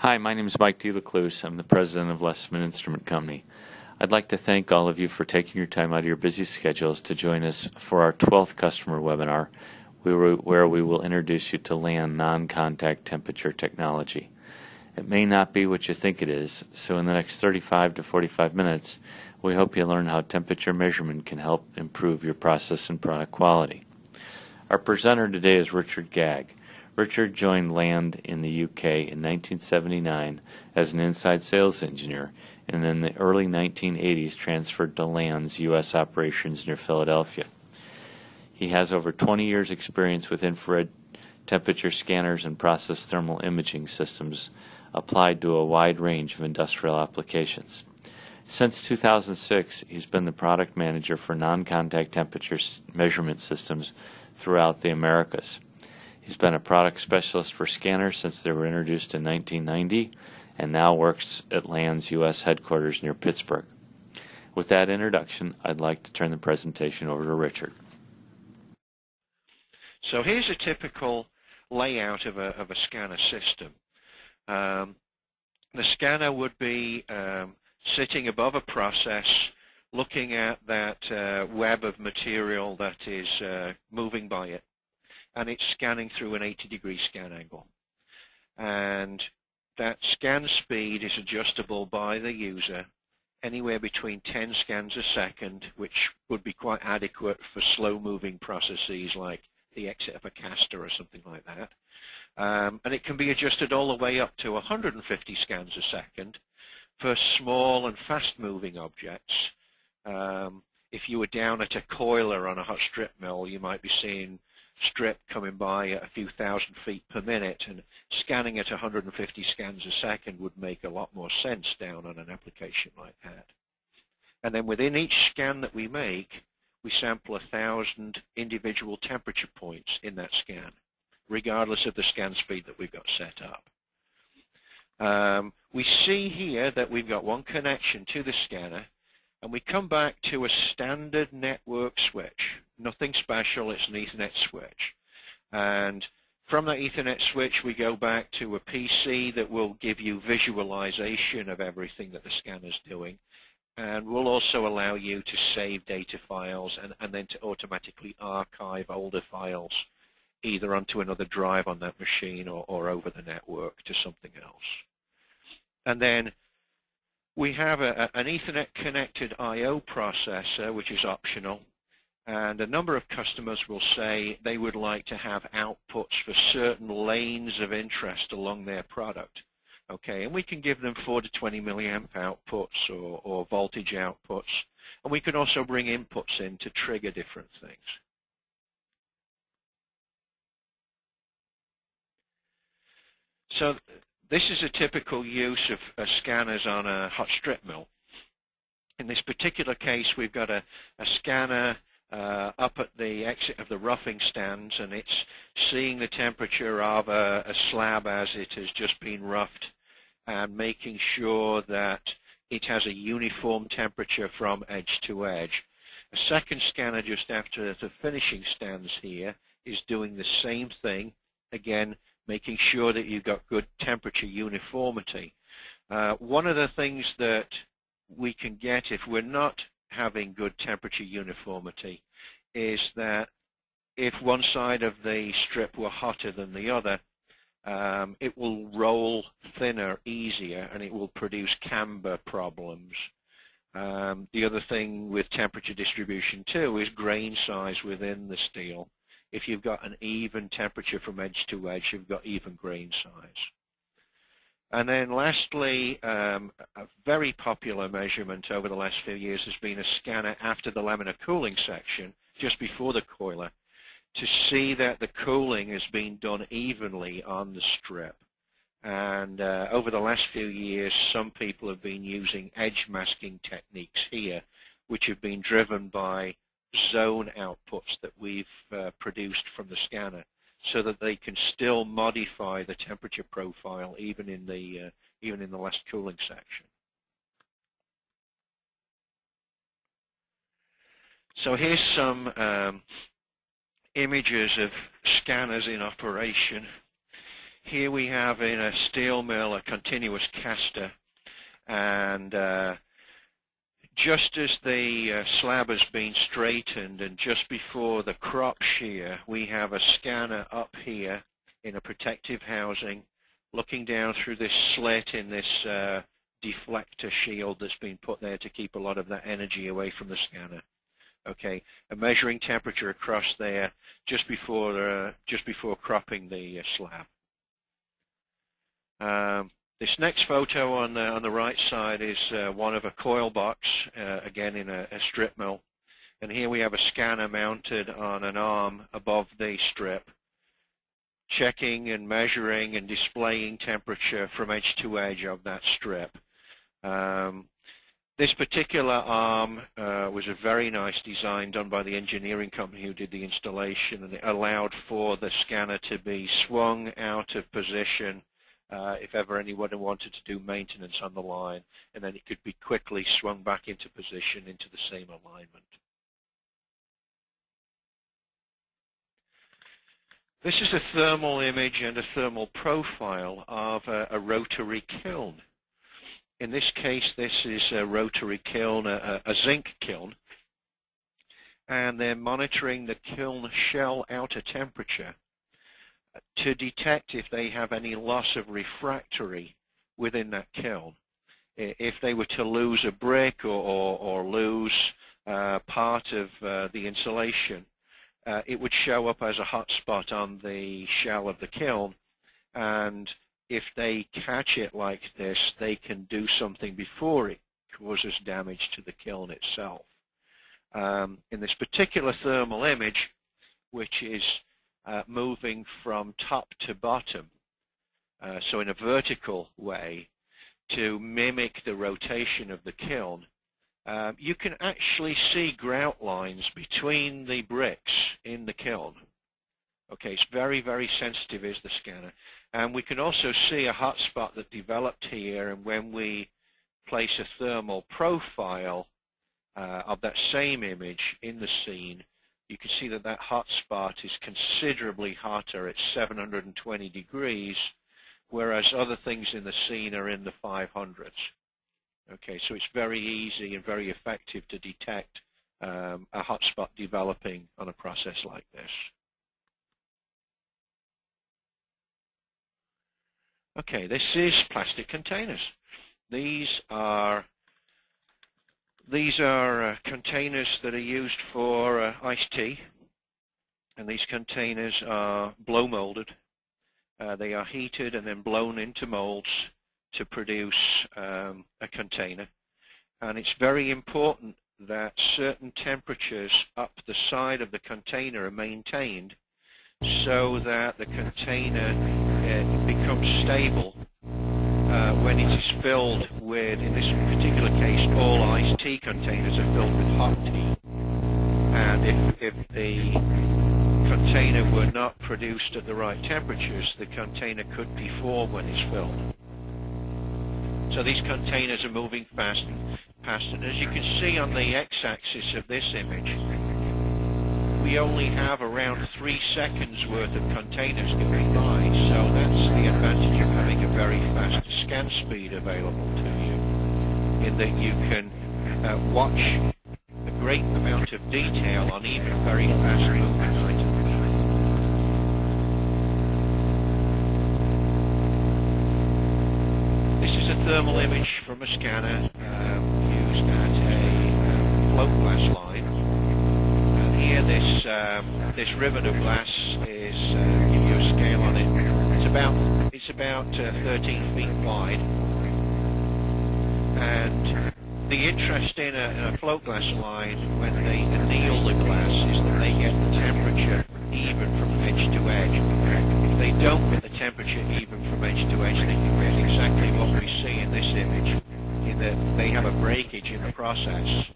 Hi, my name is Mike Delacluyse. I'm the president of Lesman Instrument Company. I'd like to thank all of you for taking your time out of your busy schedules to join us for our 12th customer webinar, where we will introduce you to Land non-contact temperature technology. It may not be what you think it is, so in the next 35 to 45 minutes, we hope you learn how temperature measurement can help improve your process and product quality. Our presenter today is Richard Gagg. Richard joined Land in the UK in 1979 as an inside sales engineer, and in the early 1980s transferred to Land's U.S. operations near Philadelphia. He has over 20 years' experience with infrared temperature scanners and process thermal imaging systems applied to a wide range of industrial applications. Since 2006, he's been the product manager for non-contact temperature measurement systems throughout the Americas. He's been a product specialist for scanners since they were introduced in 1990 and now works at Land's U.S. headquarters near Pittsburgh. With that introduction, I'd like to turn the presentation over to Richard. So here's a typical layout of a scanner system. The scanner would be sitting above a process, looking at that web of material that is moving by it, and it's scanning through an 80-degree scan angle. And that scan speed is adjustable by the user anywhere between 10 scans a second, which would be quite adequate for slow-moving processes like the exit of a caster or something like that. And it can be adjusted all the way up to 150 scans a second for small and fast-moving objects. If you were down at a coiler on a hot strip mill, you might be seeing strip coming by at a few thousand feet per minute, and scanning at 150 scans a second would make a lot more sense down on an application like that. And then within each scan that we make, we sample 1,000 individual temperature points in that scan, regardless of the scan speed that we've got set up. We see here that we've got one connection to the scanner, and we come back to a standard network switch. Nothing special, it's an Ethernet switch. And from that Ethernet switch, we go back to a PC that will give you visualization of everything that the scanner's doing. And we'll also allow you to save data files and then to automatically archive older files, either onto another drive on that machine or over the network to something else. And then we have an Ethernet-connected I/O processor, which is optional. And a number of customers will say they would like to have outputs for certain lanes of interest along their product. Okay, and we can give them 4 to 20 milliamp outputs or voltage outputs. And we can also bring inputs in to trigger different things. So this is a typical use of scanners on a hot strip mill. In this particular case, we've got a scanner up at the exit of the roughing stands, and it's seeing the temperature of a slab as it has just been roughed and making sure that it has a uniform temperature from edge to edge. A second scanner just after the finishing stands here is doing the same thing, again making sure that you've got good temperature uniformity. One of the things that we can get if we're not having good temperature uniformity is that if one side of the strip were hotter than the other, it will roll thinner easier and it will produce camber problems. The other thing with temperature distribution too is grain size within the steel. If you've got an even temperature from edge to edge, you've got even grain size. And then lastly, a very popular measurement over the last few years has been a scanner after the laminar cooling section, just before the coiler, to see that the cooling has been done evenly on the strip. And over the last few years, some people have been using edge masking techniques here, which have been driven by zone outputs that we've produced from the scanner, so that they can still modify the temperature profile even in the last cooling section. So here's some images of scanners in operation. Here we have in a steel mill a continuous caster, and just as the slab has been straightened and just before the crop shear, we have a scanner up here in a protective housing looking down through this slit in this deflector shield that's been put there to keep a lot of that energy away from the scanner. Okay, and measuring temperature across there just before cropping the slab. This next photo on the right side is one of a coil box, again in a strip mill, and here we have a scanner mounted on an arm above the strip, checking and measuring and displaying temperature from edge to edge of that strip. This particular arm was a very nice design done by the engineering company who did the installation, and it allowed for the scanner to be swung out of position if ever anyone wanted to do maintenance on the line, and then it could be quickly swung back into position into the same alignment. This is a thermal image and a thermal profile of a rotary kiln. In this case, this is a rotary kiln, a zinc kiln, and they're monitoring the kiln shell outer temperature to detect if they have any loss of refractory within that kiln. If they were to lose a brick or lose part of the insulation, it would show up as a hot spot on the shell of the kiln, and if they catch it like this, they can do something before it causes damage to the kiln itself. In this particular thermal image, which is moving from top to bottom, so in a vertical way, to mimic the rotation of the kiln, you can actually see grout lines between the bricks in the kiln. Okay, it's very, very sensitive is the scanner. And we can also see a hot spot that developed here, and when we place a thermal profile of that same image in the scene, you can see that that hot spot is considerably hotter at 720 degrees, whereas other things in the scene are in the 500s. Okay, so it's very easy and very effective to detect a hot spot developing on a process like this. Okay, this is plastic containers. These are containers that are used for iced tea, and these containers are blow molded. They are heated and then blown into molds to produce a container, and it's very important that certain temperatures up the side of the container are maintained so that the container becomes stable when it is filled with, in this particular case, all iced tea containers are filled with hot tea. And if the container were not produced at the right temperatures, the container could deform when it's filled. So these containers are moving fast and fast. And as you can see on the x-axis of this image, we only have around 3 seconds worth of containers going by, so that's the advantage of having a very fast scan speed available to you, in that you can watch a great amount of detail on even very fast moving items. This is a thermal image from a scanner used at a float glass line. And here this ribbon of glass is, give you a scale on it, it's about 13 feet wide. And the interest in a float glass line when they anneal the glass is that they get the temperature even from edge to edge. They don't get the temperature even from edge to edge. They can get exactly what we see in this image, in that they have a breakage in the process,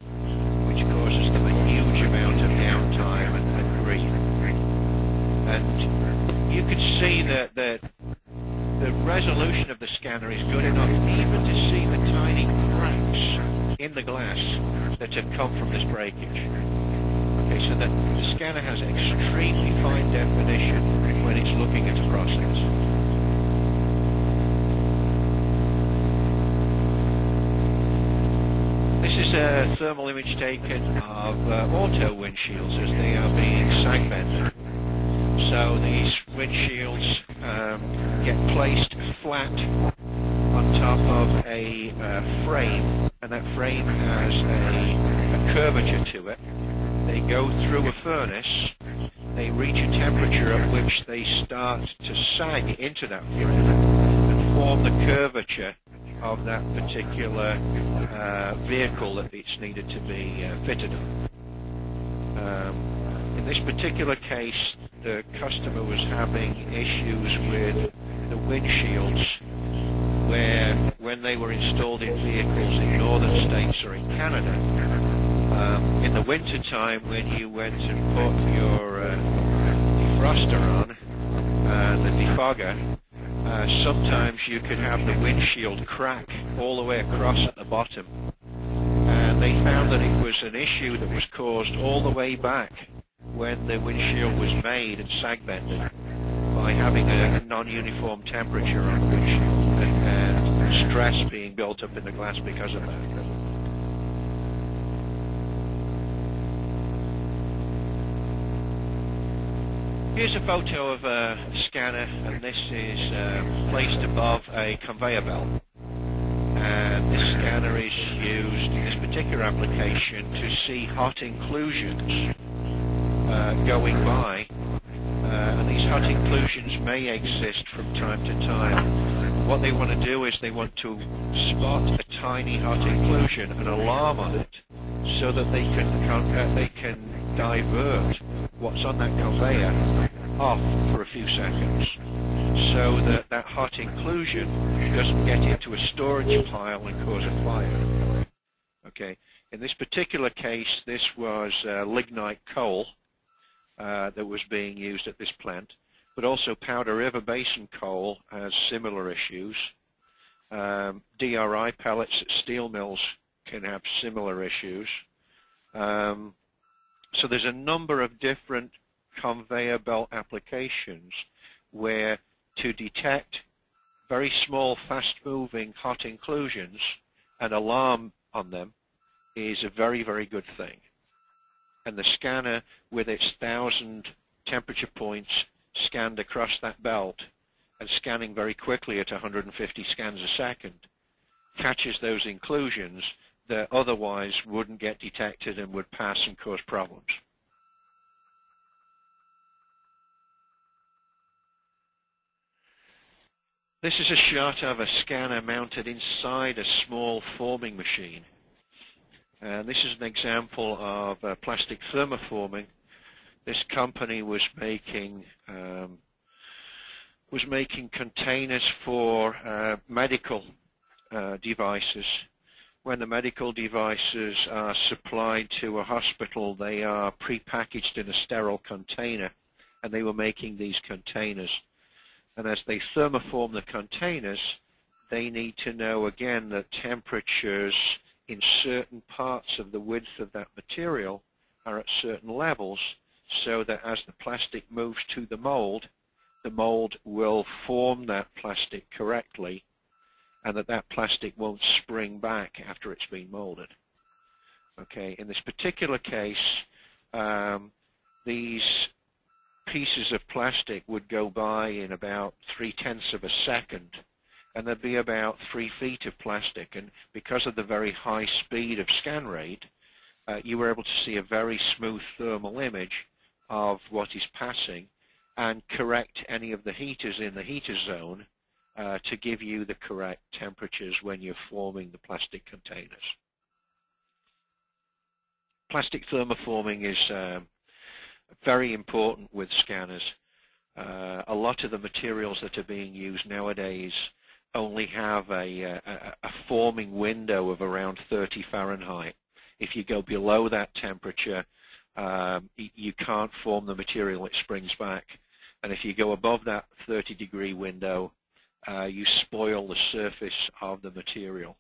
which causes them a huge amount of downtime and grief. And you can see that the resolution of the scanner is good enough even to see the tiny cracks in the glass that have come from this breakage. Okay, so the scanner has an extremely fine definition when it's looking at a process. is a thermal image taken of auto windshields as they are being side bent. So these windshields get placed flat on top of a frame, and that frame has a curvature to it. They go through a furnace, they reach a temperature at which they start to sag into that frame and form the curvature of that particular vehicle that it's needed to be fitted on. In this particular case, the customer was having issues with the windshields where, when they were installed in vehicles in northern states or in Canada, in the winter time when you went and put your defroster on, the defogger, sometimes you could have the windshield crack all the way across at the bottom. And they found that it was an issue that was caused all the way back when the windshield was made and sag bended by having a non-uniform temperature on the windshield and stress being built up in the glass because of that. Here's a photo of a scanner, and this is placed above a conveyor belt. And this scanner is used in this particular application to see hot inclusions going by. And these hot inclusions may exist from time to time. What they want to do is they want to spot a tiny hot inclusion and alarm on it so that they can divert what's on that conveyor off for a few seconds, so that that hot inclusion doesn't get into a storage pile and cause a fire. Okay. In this particular case, this was lignite coal that was being used at this plant, but also Powder River Basin coal has similar issues. DRI pellets at steel mills can have similar issues. So there's a number of different conveyor belt applications where to detect very small, fast-moving hot inclusions and alarm on them is a very, very good thing. And the scanner, with its 1,000 temperature points scanned across that belt and scanning very quickly at 150 scans a second, catches those inclusions that otherwise wouldn't get detected and would pass and cause problems. This is a shot of a scanner mounted inside a small forming machine. And this is an example of plastic thermoforming. This company was making containers for medical devices. When the medical devices are supplied to a hospital, they are prepackaged in a sterile container, and they were making these containers. And as they thermoform the containers, they need to know again that temperatures in certain parts of the width of that material are at certain levels, so that as the plastic moves to the mold will form that plastic correctly, and that that plastic won't spring back after it's been molded. Okay, in this particular case, these pieces of plastic would go by in about 0.3 seconds, and there'd be about 3 feet of plastic. And because of the very high speed of scan rate, you were able to see a very smooth thermal image of what is passing and correct any of the heaters in the heater zone to give you the correct temperatures when you're forming the plastic containers. Plastic thermoforming is very important with scanners. A lot of the materials that are being used nowadays only have a forming window of around 30 Fahrenheit. If you go below that temperature, you can't form the material, it springs back. And if you go above that 30-degree window, you spoil the surface of the material,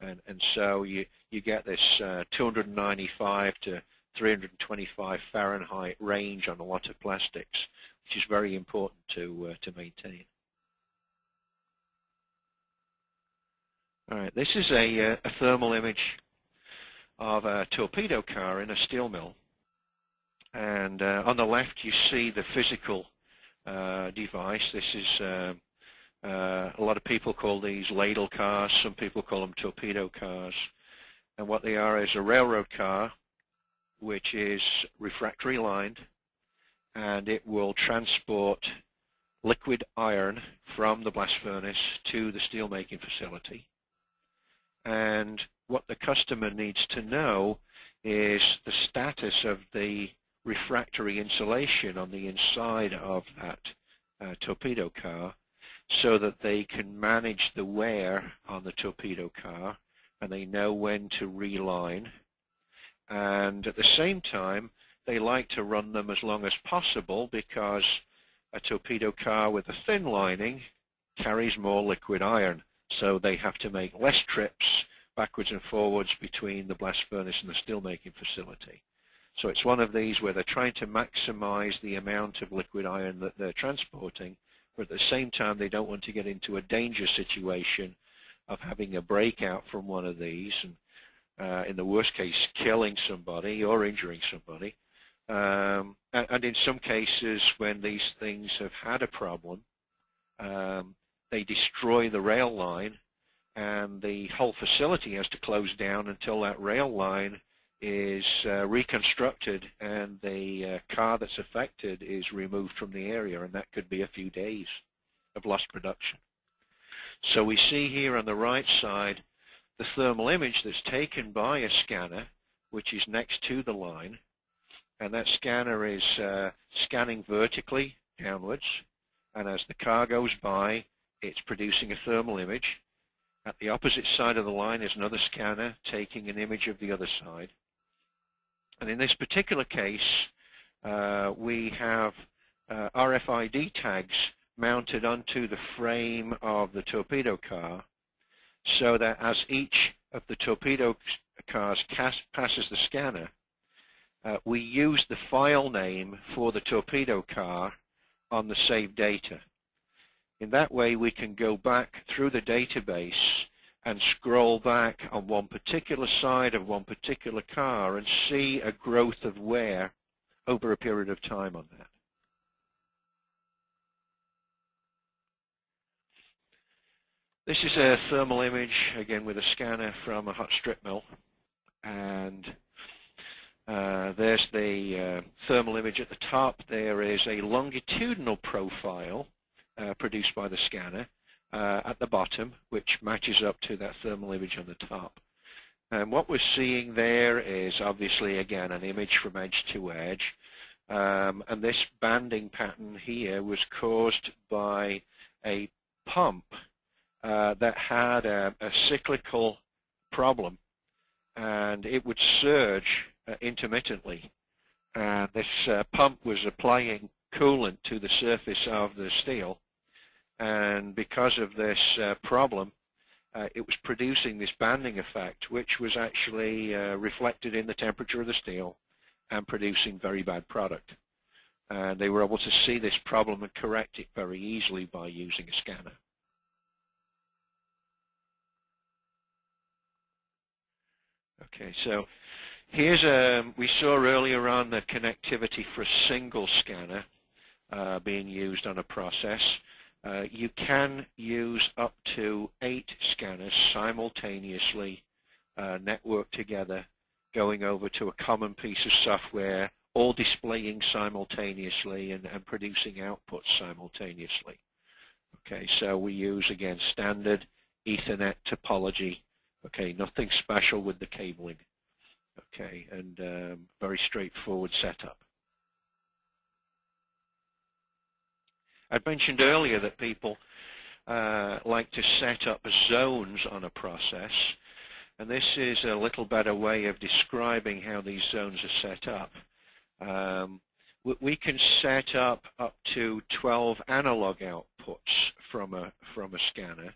and so you get this 295 to 325 Fahrenheit range on a lot of plastics, which is very important to maintain. All right, this is a thermal image of a torpedo car in a steel mill. And on the left you see the physical device. This is a lot of people call these ladle cars, some people call them torpedo cars. And what they are is a railroad car which is refractory lined, and it will transport liquid iron from the blast furnace to the steelmaking facility. And what the customer needs to know is the status of the refractory insulation on the inside of that torpedo car, so that they can manage the wear on the torpedo car and they know when to reline. And at the same time, they like to run them as long as possible, because a torpedo car with a thin lining carries more liquid iron, so they have to make less trips backwards and forwards between the blast furnace and the steelmaking facility. So it's one of these where they're trying to maximize the amount of liquid iron that they're transporting, but at the same time they don't want to get into a danger situation of having a breakout from one of these and in the worst case killing somebody or injuring somebody. And in some cases when these things have had a problem, they destroy the rail line and the whole facility has to close down until that rail line is reconstructed and the car that's affected is removed from the area, and that could be a few days of lost production. So we see here on the right side the thermal image that's taken by a scanner which is next to the line, and that scanner is scanning vertically downwards, and as the car goes by it's producing a thermal image. At the opposite side of the line is another scanner taking an image of the other side, and in this particular case we have RFID tags mounted onto the frame of the torpedo car, so that as each of the torpedo cars passes the scanner, we use the file name for the torpedo car on the saved data. In that way we can go back through the database and scroll back on one particular side of one particular car and see a growth of wear over a period of time on that. This is a thermal image, again with a scanner, from a hot strip mill, and there's the thermal image. At the top there is a longitudinal profile produced by the scanner at the bottom, which matches up to that thermal image on the top. And what we're seeing there is obviously again an image from edge to edge, and this banding pattern here was caused by a pump that had a cyclical problem, and it would surge intermittently. This pump was applying coolant to the surface of the steel, and because of this problem it was producing this banding effect, which was actually reflected in the temperature of the steel and producing very bad product. And they were able to see this problem and correct it very easily by using a scanner. Okay, so here's we saw earlier on the connectivity for a single scanner being used on a process. You can use up to 8 scanners simultaneously networked together, going over to a common piece of software, all displaying simultaneously and producing outputs simultaneously. Okay, so we use again standard Ethernet topology. Okay, nothing special with the cabling. Okay, and very straightforward setup. I mentioned earlier that people like to set up zones on a process, and this is a little better way of describing how these zones are set up. We can set up to 12 analog outputs from a scanner,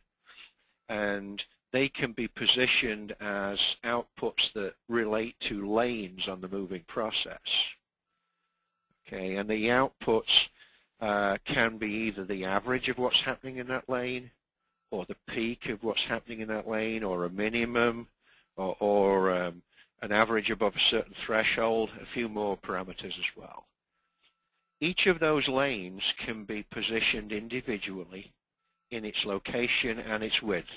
and they can be positioned as outputs that relate to lanes on the moving process. Okay, and the outputs can be either the average of what's happening in that lane, or the peak of what's happening in that lane, or a minimum, or an average above a certain threshold, a few more parameters as well. Each of those lanes can be positioned individually in its location and its width.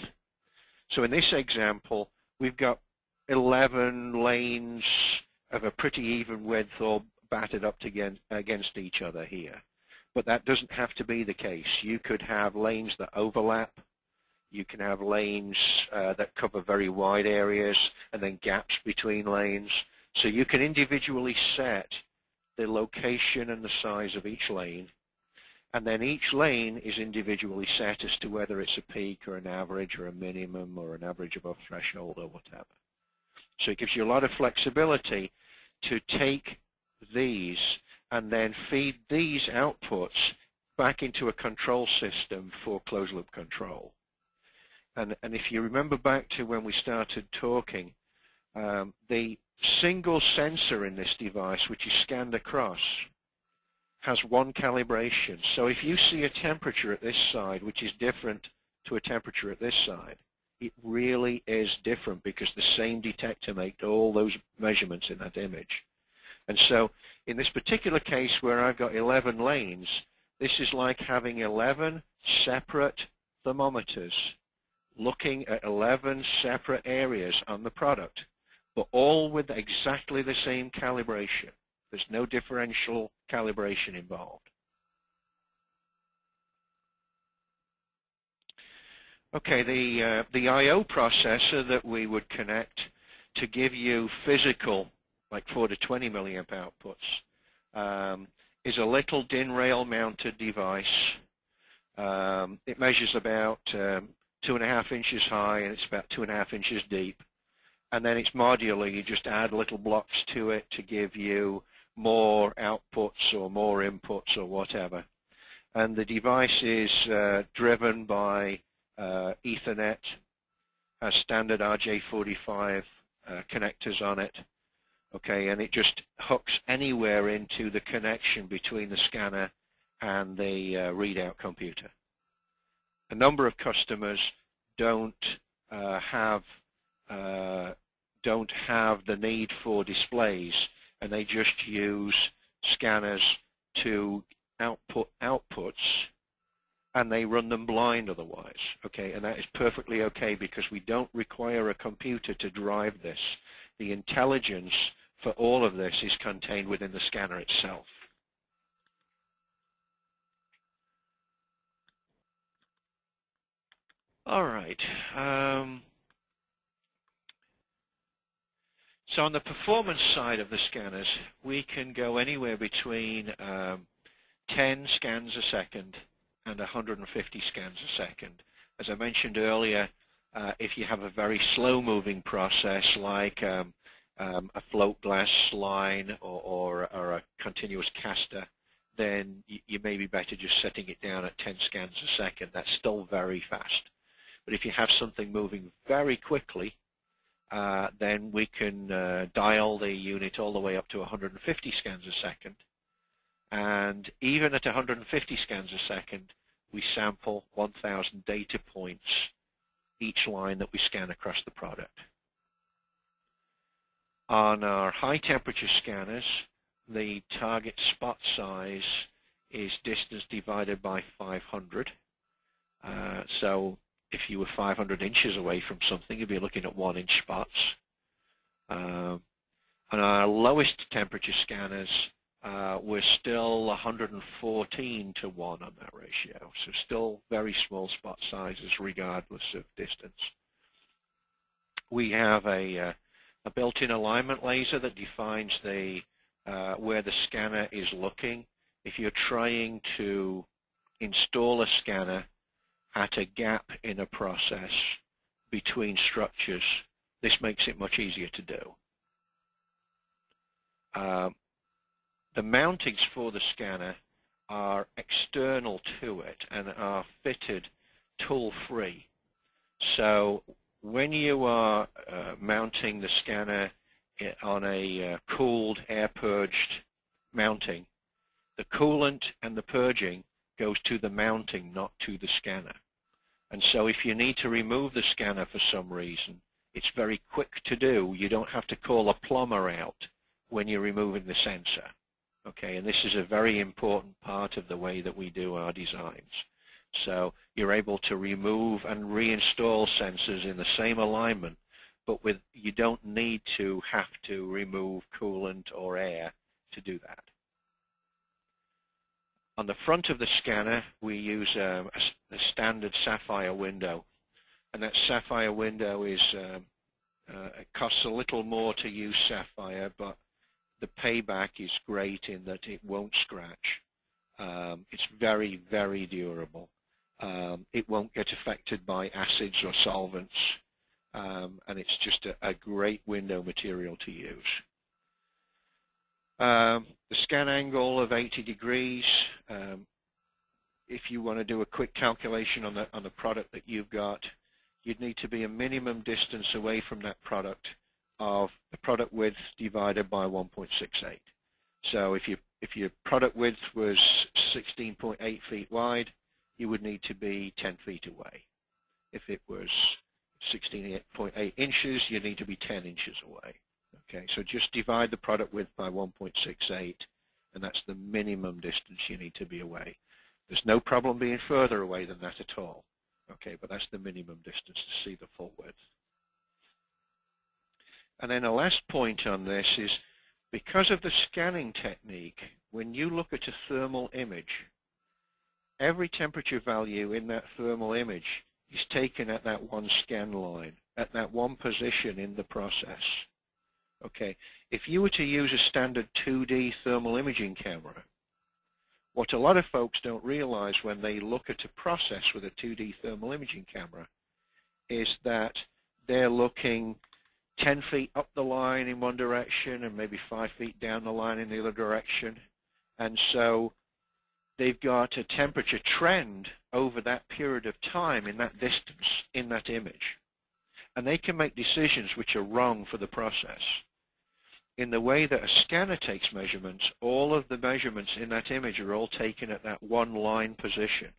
So in this example, we've got 11 lanes of a pretty even width or batted up against each other here. But that doesn't have to be the case. You could have lanes that overlap. You can have lanes that cover very wide areas and then gaps between lanes. So you can individually set the location and the size of each lane. And then each lane is individually set as to whether it's a peak or an average or a minimum or an average above threshold or whatever. So it gives you a lot of flexibility to take these and then feed these outputs back into a control system for closed loop control. And if you remember back to when we started talking, the single sensor in this device, which is scanned across, has one calibration. So if you see a temperature at this side, which is different to a temperature at this side, it really is different because the same detector made all those measurements in that image. And so in this particular case where I've got 11 lanes, this is like having 11 separate thermometers looking at 11 separate areas on the product, but all with exactly the same calibration. There's no differential calibration involved. Okay, the I/O processor that we would connect to give you physical, like 4 to 20 milliamp outputs, is a little DIN rail mounted device. It measures about 2.5 inches high and it's about 2.5 inches deep, and then it's modular. You just add little blocks to it to give you more outputs or more inputs or whatever. And the device is driven by Ethernet, has standard RJ45 connectors on it, okay, and it just hooks anywhere into the connection between the scanner and the readout computer. A number of customers don't have the need for displays, and they just use scanners to output outputs, and they run them blind otherwise. Okay, and that is perfectly okay because we don't require a computer to drive this. The intelligence for all of this is contained within the scanner itself. All right. So on the performance side of the scanners, we can go anywhere between 10 scans a second and 150 scans a second. As I mentioned earlier, if you have a very slow-moving process like a float glass line or a continuous caster, then you may be better just setting it down at 10 scans a second. That's still very fast. But if you have something moving very quickly, then we can dial the unit all the way up to 150 scans a second. And even at 150 scans a second, we sample 1,000 data points each line that we scan across the product. On our high temperature scanners, the target spot size is distance divided by 500. So if you were 500 inches away from something, you'd be looking at 1-inch spots. On our lowest temperature scanners, we're still 114 to 1 on that ratio, so still very small spot sizes regardless of distance. We have a built-in alignment laser that defines the where the scanner is looking. If you're trying to install a scanner at a gap in a process between structures, this makes it much easier to do. The mountings for the scanner are external to it and are fitted tool-free. So when you are mounting the scanner on a cooled, air-purged mounting, the coolant and the purging goes to the mounting, not to the scanner. And so if you need to remove the scanner for some reason, It's very quick to do. You don't have to call a plumber out when you're removing the sensor. Okay, and this is a very important part of the way that we do our designs. So you're able to remove and reinstall sensors in the same alignment, but with, you don't need to have to remove coolant or air to do that. On the front of the scanner, we use a standard sapphire window, and that sapphire window is it costs a little more to use sapphire, but the payback is great in that it won't scratch. It's very, very durable. It won't get affected by acids or solvents, and it's just a great window material to use. The scan angle of 80 degrees, if you want to do a quick calculation on the product that you've got, you'd need to be a minimum distance away from that product of the product width divided by 1.68. So if your product width was 16.8 feet wide, you would need to be 10 feet away. If it was 16.8 inches, you need to be 10 inches away. Okay, so just divide the product width by 1.68, and that's the minimum distance you need to be away. There's no problem being further away than that at all. Okay, but that's the minimum distance to see the full width. And then the last point on this is, because of the scanning technique, when you look at a thermal image, every temperature value in that thermal image is taken at that one scan line, at that one position in the process. Okay, if you were to use a standard 2D thermal imaging camera, what a lot of folks don't realize when they look at a process with a 2D thermal imaging camera is that they're looking 10 feet up the line in one direction and maybe 5 feet down the line in the other direction. And so they've got a temperature trend over that period of time in that distance in that image. And they can make decisions which are wrong for the process. In the way that a scanner takes measurements, all of the measurements in that image are all taken at that one line position.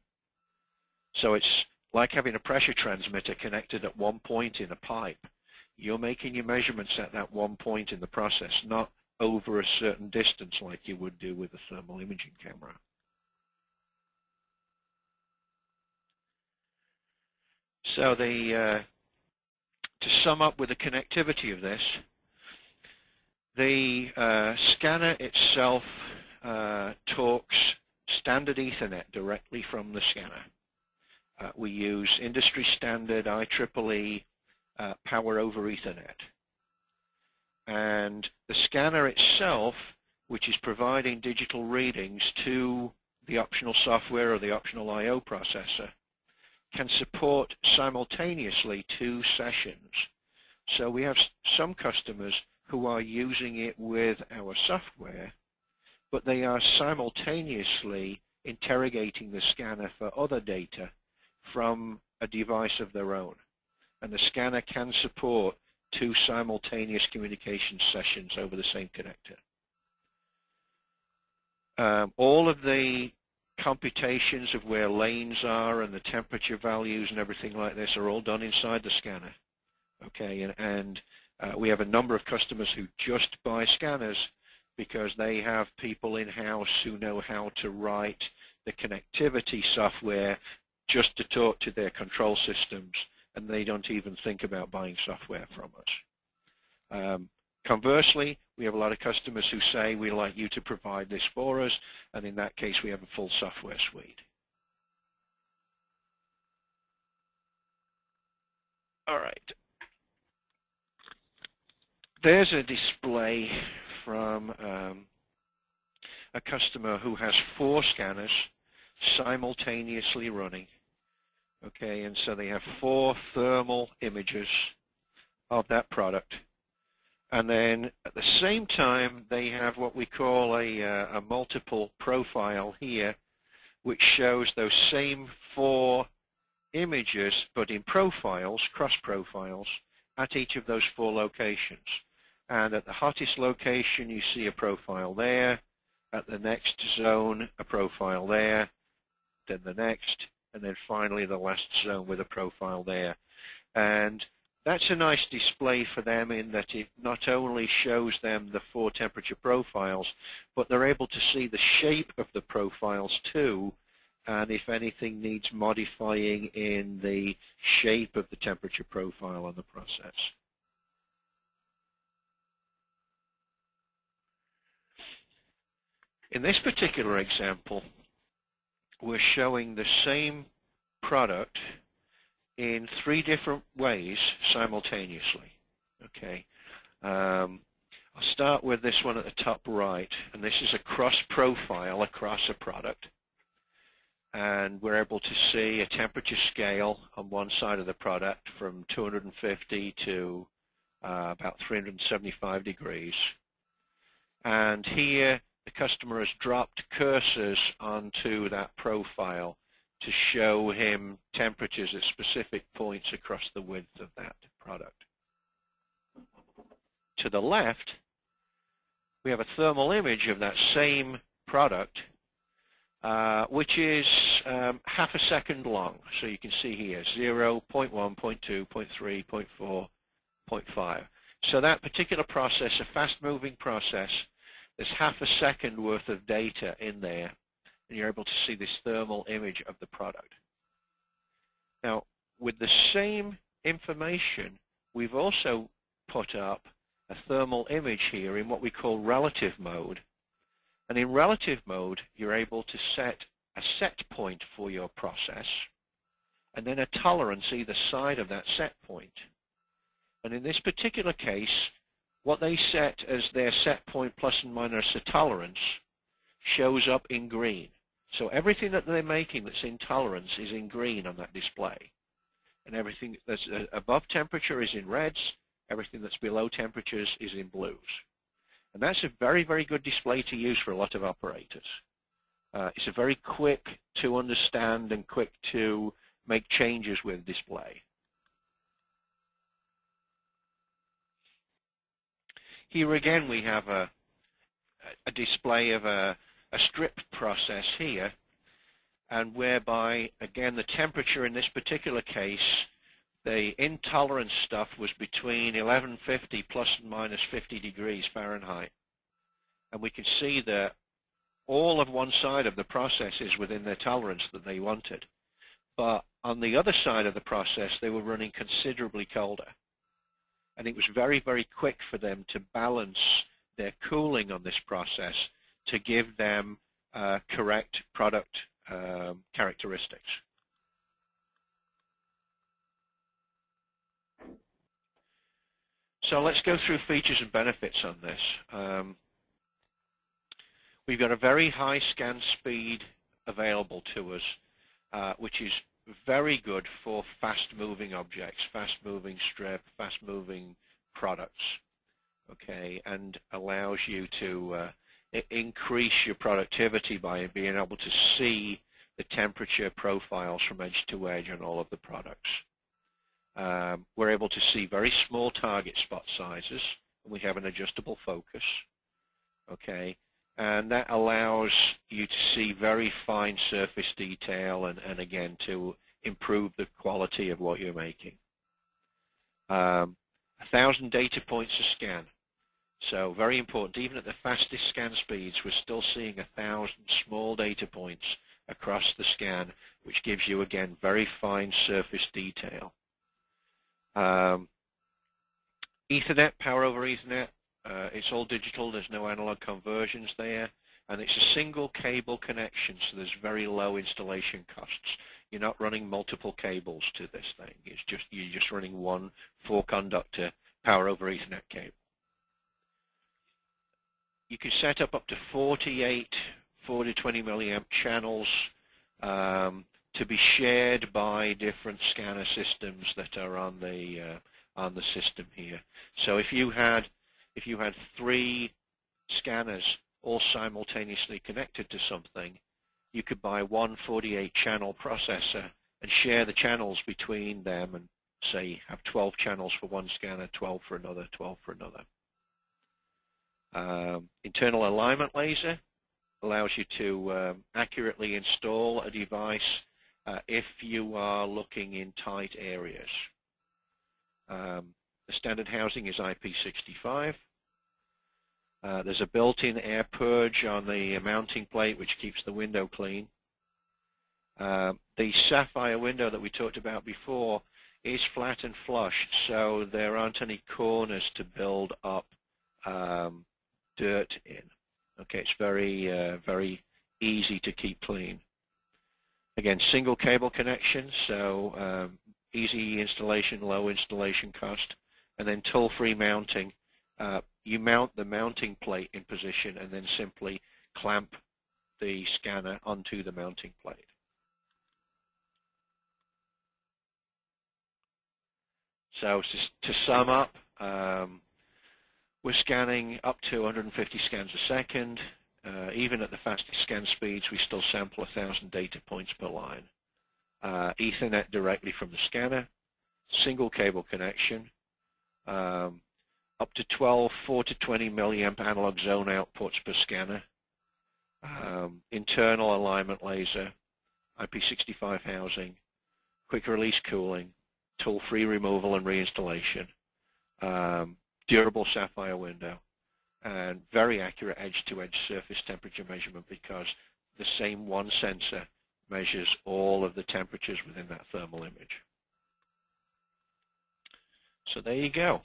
So it's like having a pressure transmitter connected at one point in a pipe. You're making your measurements at that one point in the process, not over a certain distance like you would do with a thermal imaging camera. So to sum up with the connectivity of this, the scanner itself talks standard Ethernet directly from the scanner. We use industry standard IEEE power over Ethernet. And the scanner itself, which is providing digital readings to the optional software or the optional I/O processor, can support simultaneously two sessions. So we have some customers who are using it with our software, but they are simultaneously interrogating the scanner for other data from a device of their own. And the scanner can support two simultaneous communication sessions over the same connector. All of the computations of where lanes are and the temperature values and everything like this are all done inside the scanner. Okay, and we have a number of customers who just buy scanners because they have people in-house who know how to write the connectivity software just to talk to their control systems, and they don't even think about buying software from us. Conversely, we have a lot of customers who say, we'd like you to provide this for us, and in that case, we have a full software suite. All right. There's a display from a customer who has 4 scanners simultaneously running. Okay, and so they have 4 thermal images of that product. And then at the same time, they have what we call a multiple profile here, which shows those same 4 images, but in profiles, cross profiles, at each of those 4 locations. And at the hottest location, you see a profile there. At the next zone, a profile there. Then the next, and then finally the last zone with a profile there. And That's a nice display for them in that it not only shows them the four temperature profiles, but they're able to see the shape of the profiles too, and if anything needs modifying in the shape of the temperature profile on the process. In this particular example, we're showing the same product in three different ways simultaneously. Okay, I'll start with this one at the top right, and this is a cross profile across a product, and we're able to see a temperature scale on one side of the product from 250 to about 375 degrees, and here the customer has dropped cursors onto that profile to show him temperatures at specific points across the width of that product. To the left, we have a thermal image of that same product, which is half a second long. So you can see here 0, 0.1, 0.2, 0.3, 0.4, 0.5. So that particular process, a fast-moving process, there's half a second worth of data in there, and you're able to see this thermal image of the product. Now, with the same information, we've also put up a thermal image here in what we call relative mode. And in relative mode, you're able to set a set point for your process, and then a tolerance either side of that set point. And in this particular case, what they set as their set point plus and minus a tolerance shows up in green. So everything that they're making that's in tolerance is in green on that display. And everything that's above temperature is in reds, everything that's below temperatures is in blues. And that's a very, very good display to use for a lot of operators. It's a very quick to understand and quick to make changes with display. Here again we have a display of a strip process here, and whereby again the temperature in this particular case, the intolerance stuff was between 1150 plus and minus 50 degrees Fahrenheit, and we can see that all of one side of the process is within their tolerance that they wanted, but on the other side of the process they were running considerably colder, and it was very, very quick for them to balance their cooling on this process to give them correct product characteristics. So let's go through features and benefits on this. We've got a very high scan speed available to us, which is very good for fast-moving objects, fast-moving strip, fast-moving products. Okay, and allows you to increase your productivity by being able to see the temperature profiles from edge to edge on all of the products. We're able to see very small target spot sizes, and we have an adjustable focus. Okay, and that allows you to see very fine surface detail and again to improve the quality of what you're making. 1,000 data points a scan. So very important, even at the fastest scan speeds, we're still seeing 1,000 small data points across the scan, which gives you, again, very fine surface detail. Ethernet, power over Ethernet, it's all digital, there's no analog conversions there, and it's a single cable connection, so there's very low installation costs. You're not running multiple cables to this thing, it's just, you're just running one 4-conductor power over Ethernet cable. You can set up to 48 40 to 20 milliamp channels to be shared by different scanner systems that are on the system here. So if you had three scanners all simultaneously connected to something, you could buy one 48-channel processor and share the channels between them, and say have 12 channels for one scanner, 12 for another, 12 for another. Internal alignment laser allows you to accurately install a device if you are looking in tight areas. The standard housing is IP65. There's a built-in air purge on the mounting plate which keeps the window clean. The sapphire window that we talked about before is flat and flush, so there aren't any corners to build up dirt in. Okay, it's very easy to keep clean. Again, single cable connection, so easy installation, low installation cost, and then tool-free mounting. You mount the mounting plate in position and then simply clamp the scanner onto the mounting plate. So to sum up, we're scanning up to 150 scans a second. Even at the fastest scan speeds, we still sample 1,000 data points per line. Ethernet directly from the scanner, single cable connection, up to 12 4 to 20 milliamp analog zone outputs per scanner, internal alignment laser, IP65 housing, quick release cooling, tool-free removal and reinstallation, durable sapphire window, and very accurate edge-to-edge surface temperature measurement because the same one sensor measures all of the temperatures within that thermal image. So there you go.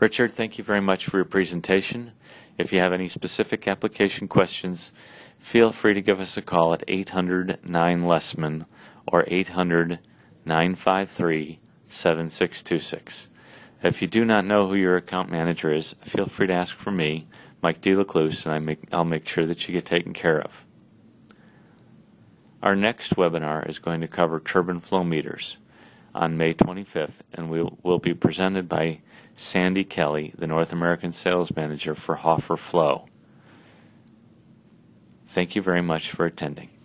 Richard, thank you very much for your presentation. If you have any specific application questions, feel free to give us a call at 800-9-LESMAN or 800-953-7626. If you do not know who your account manager is, feel free to ask for me, Mike Delacluyse, and I'll make sure that you get taken care of. Our next webinar is going to cover turbine flow meters on May 25th, and we will be presented by Sandy Kelly, the North American Sales Manager for Hoffer Flow. Thank you very much for attending.